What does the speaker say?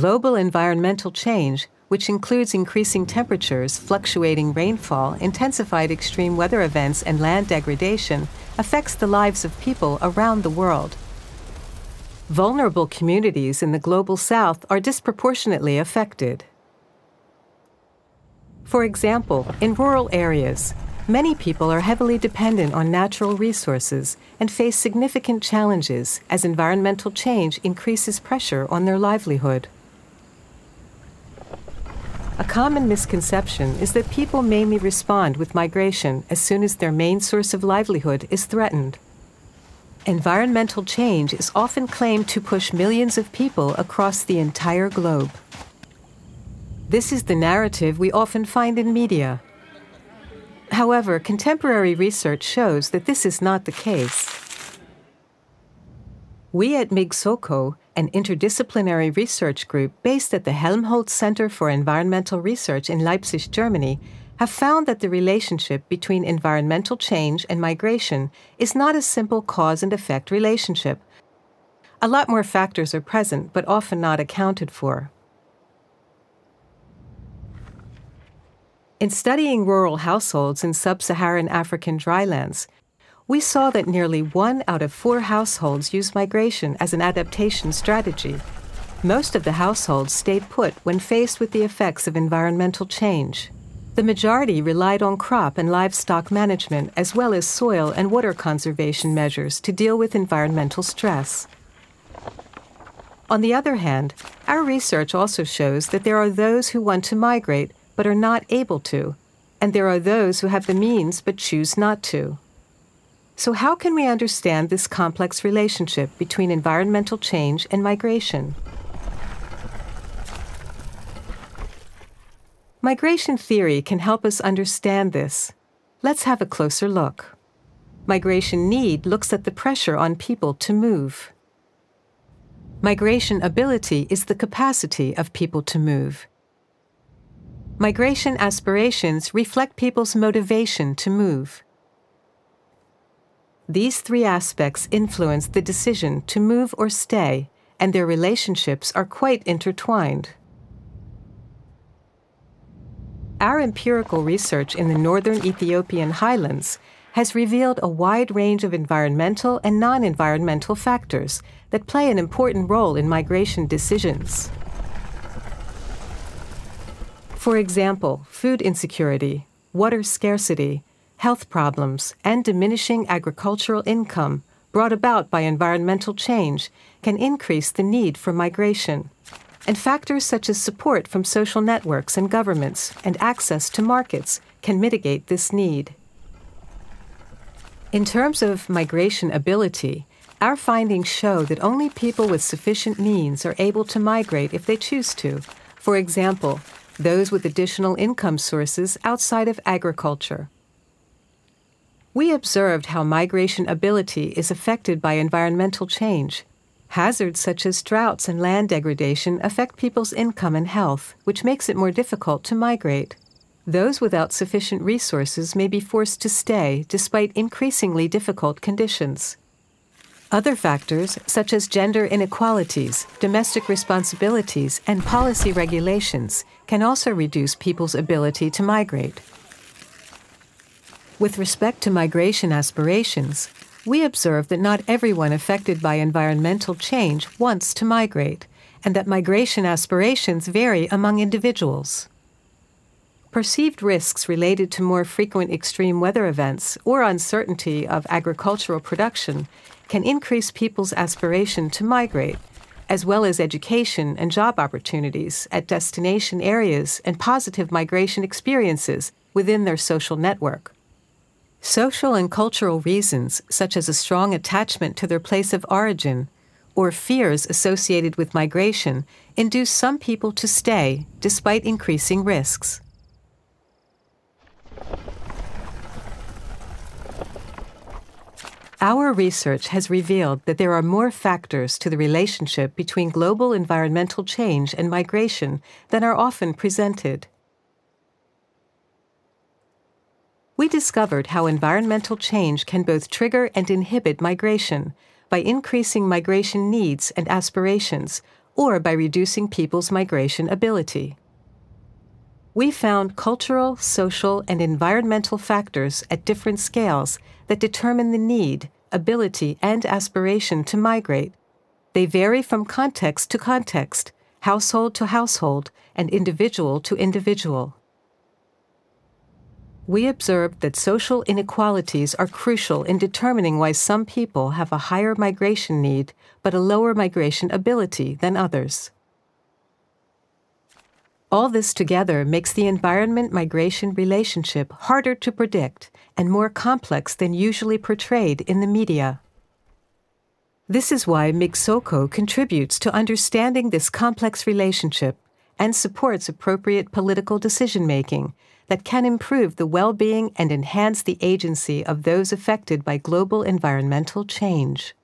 global environmental change, which includes increasing temperatures, fluctuating rainfall, intensified extreme weather events, and land degradation, affects the lives of people around the world. Vulnerable communities in the Global South are disproportionately affected. For example, in rural areas, many people are heavily dependent on natural resources and face significant challenges as environmental change increases pressure on their livelihood. A common misconception is that people mainly respond with migration as soon as their main source of livelihood is threatened. Environmental change is often claimed to push millions of people across the entire globe. This is the narrative we often find in media. However, contemporary research shows that this is not the case. We at MigSoko, an interdisciplinary research group based at the Helmholtz Center for Environmental Research in Leipzig, Germany, have found that the relationship between environmental change and migration is not a simple cause and effect relationship. A lot more factors are present, but often not accounted for. In studying rural households in sub-Saharan African drylands, we saw that nearly 1 out of 4 households use migration as an adaptation strategy. Most of the households stayed put when faced with the effects of environmental change. The majority relied on crop and livestock management as well as soil and water conservation measures to deal with environmental stress. On the other hand, our research also shows that there are those who want to migrate but are not able to, and there are those who have the means but choose not to. So how can we understand this complex relationship between environmental change and migration? Migration theory can help us understand this. Let's have a closer look. Migration need looks at the pressure on people to move. Migration ability is the capacity of people to move. Migration aspirations reflect people's motivation to move. These three aspects influence the decision to move or stay, and their relationships are quite intertwined. Our empirical research in the northern Ethiopian highlands has revealed a wide range of environmental and non-environmental factors that play an important role in migration decisions. For example, food insecurity, water scarcity, health problems, and diminishing agricultural income brought about by environmental change can increase the need for migration. And factors such as support from social networks and governments and access to markets can mitigate this need. In terms of migration ability, our findings show that only people with sufficient means are able to migrate if they choose to. For example, those with additional income sources outside of agriculture. We observed how migration ability is affected by environmental change. Hazards such as droughts and land degradation affect people's income and health, which makes it more difficult to migrate. Those without sufficient resources may be forced to stay despite increasingly difficult conditions. Other factors, such as gender inequalities, domestic responsibilities, and policy regulations, can also reduce people's ability to migrate. With respect to migration aspirations, we observe that not everyone affected by environmental change wants to migrate, and that migration aspirations vary among individuals. Perceived risks related to more frequent extreme weather events or uncertainty of agricultural production can increase people's aspiration to migrate, as well as education and job opportunities at destination areas and positive migration experiences within their social network. Social and cultural reasons, such as a strong attachment to their place of origin or fears associated with migration, induce some people to stay despite increasing risks. Our research has revealed that there are more factors to the relationship between global environmental change and migration than are often presented. We discovered how environmental change can both trigger and inhibit migration by increasing migration needs and aspirations or by reducing people's migration ability. We found cultural, social, and environmental factors at different scales that determine the need, ability, and aspiration to migrate. They vary from context to context, household to household, and individual to individual. We observed that social inequalities are crucial in determining why some people have a higher migration need but a lower migration ability than others. All this together makes the environment-migration relationship harder to predict and more complex than usually portrayed in the media. This is why MigSoko contributes to understanding this complex relationship and supports appropriate political decision-making that can improve the well-being and enhance the agency of those affected by global environmental change.